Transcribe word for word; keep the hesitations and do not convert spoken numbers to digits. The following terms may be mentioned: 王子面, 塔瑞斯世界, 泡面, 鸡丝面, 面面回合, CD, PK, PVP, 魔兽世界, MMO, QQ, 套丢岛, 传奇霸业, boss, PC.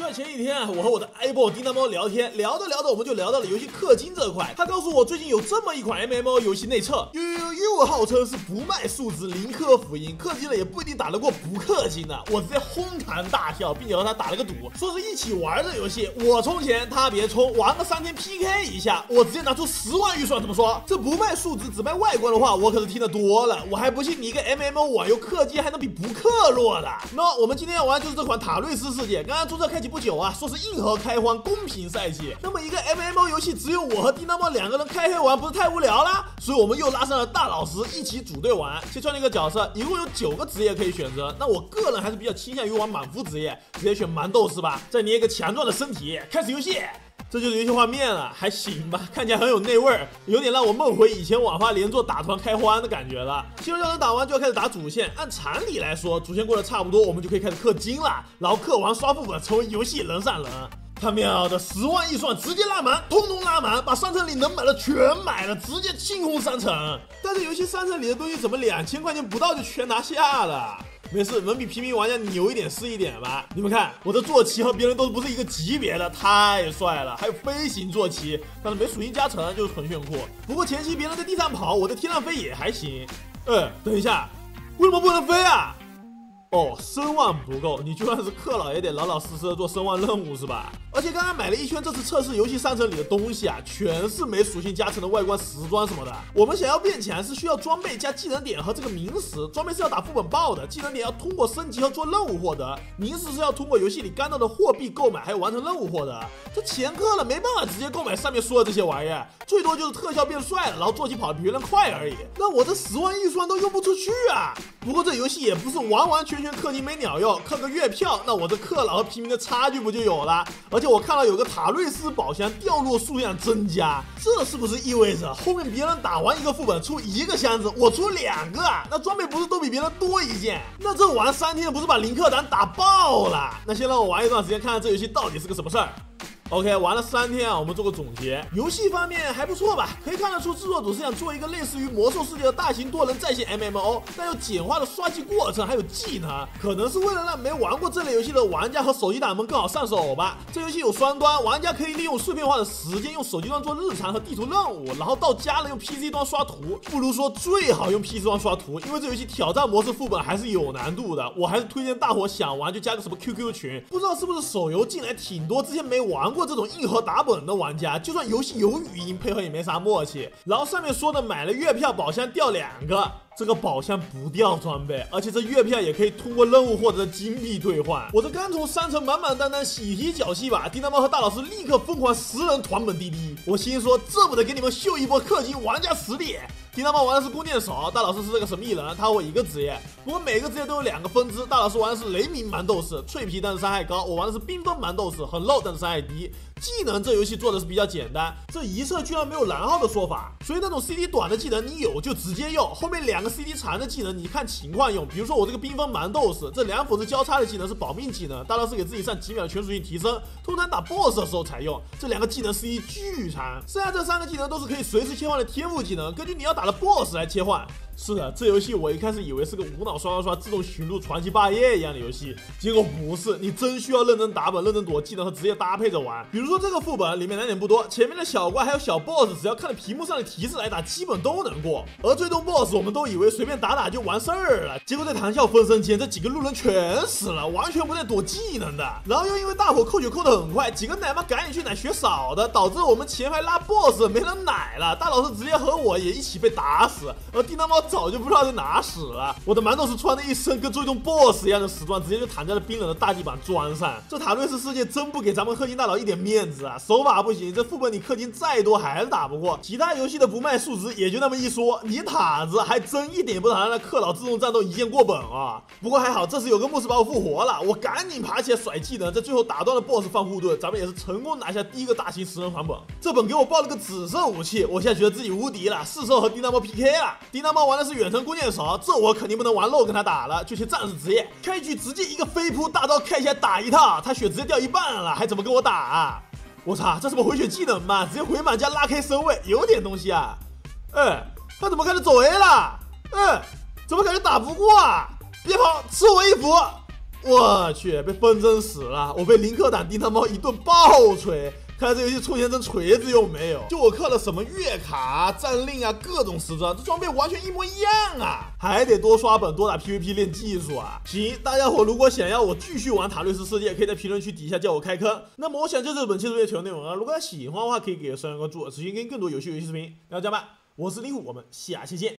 就在前几天啊，我和我的 Apple 叮当猫聊天，聊着聊着我们就聊到了游戏氪金这块。他告诉我最近有这么一款 M M O 游戏内测，又又又号称是不卖数值、零氪福音，氪金了也不一定打得过不氪金的。我直接哄堂大笑，并且和他打了个赌，说是一起玩这游戏，我充钱他别充，玩个三天 P K 一下，我直接拿出十万预算。怎么说？这不卖数值只卖外观的话，我可是听得多了。我还不信你一个 M M O 网游氪金还能比不氪弱的。那我们今天要玩就是这款塔瑞斯世界，刚刚注册开启。 不久啊，说是硬核开荒公平赛季。那么一个 M M O 游戏，只有我和叮当猫两个人开黑玩，不是太无聊啦？所以我们又拉上了大老师一起组队玩。先创立一个角色，一共有九个职业可以选择。那我个人还是比较倾向于玩满服职业，直接选蛮斗士吧。再捏一个强壮的身体，开始游戏。 这就是游戏画面了，还行吧，看起来很有内味儿，有点让我梦回以前网吧连坐打团开荒的感觉了。新手教程打完就要开始打主线，按常理来说，主线过得差不多，我们就可以开始氪金了，然后氪完刷副本，成为游戏人上人。他喵的，十万预算直接拉满，通通拉满，把商城里能买的全买了，直接清空商城。但是游戏商城里的东西怎么两千块钱不到就全拿下了？ 没事，能比平民玩家牛一点是一点吧。你们看我的坐骑和别人都不是一个级别的，太帅了。还有飞行坐骑，但是没属性加成，就是纯炫酷。不过前期别人在地上跑，我在天上飞也还行。呃，等一下，为什么不能飞啊？哦，声望不够，你就算是氪了也得老老实实的做声望任务是吧？而且刚刚买了一圈这次测试游戏商城里的东西啊，全是没属性加成的外观时装什么的。我们想要变强是需要装备加技能点和这个名石，装备是要打副本爆的，技能点要通过升级和做任务获得，名石是要通过游戏里干到的货币购买还有完成任务获得。这钱氪了没办法直接购买上面说的这些玩意儿，最多就是特效变帅了，然后坐骑跑得比别人快而已。那我这十万预算都用不出去啊！不过这游戏也不是完完全全氪金没鸟用，氪个月票，那我这氪佬和平民的差距不就有了？ 而且我看到有个塔瑞斯宝箱掉落数量增加，这是不是意味着后面别人打完一个副本出一个箱子，我出两个？那装备不是都比别人多一件？那这玩三天不是把零氪党打爆了？那先让我玩一段时间，看看这游戏到底是个什么事儿。 OK， 玩了三天啊，我们做个总结。游戏方面还不错吧，可以看得出制作组是想做一个类似于魔兽世界的大型多人在线 M M O， 但又简化了刷级过程还有技能，可能是为了让没玩过这类游戏的玩家和手机党们更好上手吧。这游戏有双端，玩家可以利用碎片化的时间，用手机端做日常和地图任务，然后到家了用 P C 端刷图。不如说最好用 P C 端刷图，因为这游戏挑战模式副本还是有难度的。我还是推荐大伙想玩就加个什么 Q Q 群，不知道是不是手游进来挺多之前没玩过。 过这种硬核打本的玩家，就算游戏有语音配合也没啥默契。然后上面说的买了月票宝箱掉两个，这个宝箱不掉装备，而且这月票也可以通过任务获得的金币兑换。我这刚从商城满满当当喜提脚气吧，叮当猫和大老师立刻疯狂十人团本滴滴。我心说这不得给你们秀一波氪金玩家实力。 叮当猫玩的是弓箭手，大老师是这个神秘人，他我一个职业，不过每个职业都有两个分支。大老师玩的是雷鸣蛮斗士，脆皮但是伤害高；我玩的是缤纷蛮斗士，很肉但是伤害低。技能这游戏做的是比较简单，这一射居然没有然后的说法，所以那种 C D 短的技能你有就直接用，后面两个 C D 长的技能你看情况用。比如说我这个缤纷蛮斗士，这两斧子交叉的技能是保命技能，大老师给自己上几秒的全属性提升，通常打 boss 的时候才用。这两个技能 C D 巨长，剩下这三个技能都是可以随时切换的天赋技能，根据你要打。 打了 boss 来切换，是的，这游戏我一开始以为是个无脑刷刷刷自动寻路传奇霸业一样的游戏，结果不是，你真需要认真打本、认真躲技能和职业搭配着玩。比如说这个副本里面难点不多，前面的小怪还有小 boss， 只要看着屏幕上的提示来打，基本都能过。而最终 boss 我们都以为随便打打就完事儿了，结果在谈笑风生间，这几个路人全死了，完全不带躲技能的。然后又因为大伙扣血扣的很快，几个奶妈赶紧去奶血少的，导致我们前排拉 boss 没人奶了，大老师直接和我也一起被 打死，而叮当猫早就不知道在哪死了。我的蛮斗士穿的一身跟最终 boss 一样的时装，直接就躺在了冰冷的大地板砖上。这塔瑞斯世界真不给咱们氪金大佬一点面子啊！手法不行，这副本你氪金再多还是打不过。其他游戏的不卖数值也就那么一说，你塔子还真一点不能让氪佬自动战斗一键过本啊！不过还好，这次有个牧师把我复活了，我赶紧爬起来甩技能，在最后打断了 boss 放护盾，咱们也是成功拿下第一个大型十人团本。这本给我爆了个紫色武器，我现在觉得自己无敌了，是时候和 叮当猫 P K 了，叮当猫玩的是远程弓箭手，这我肯定不能玩肉跟他打了，就去战士职业，开局直接一个飞扑大招开起来打一套，他血直接掉一半了，还怎么跟我打啊？我操，这什么回血技能嘛，直接回满加拉开身位，有点东西啊！嗯，他怎么开始走 A 了？嗯，怎么感觉打不过啊？别跑，吃我一斧！我去，被风筝死了！我被林克党丁他猫一顿暴锤。 看来这游戏充钱真锤子又没有，就我氪了什么月卡、啊、战令啊，各种时装，这装备完全一模一样啊！还得多刷本，多打 P V P 练技术啊！行，大家伙如果想要我继续玩塔瑞斯世界，可以在评论区底下叫我开坑。那么我想这就是本期的全部内容啊！如果大家喜欢的话，可以给个三连关注，持续跟更多有趣游戏视频。那这样吧，我是李虎，我们下期见。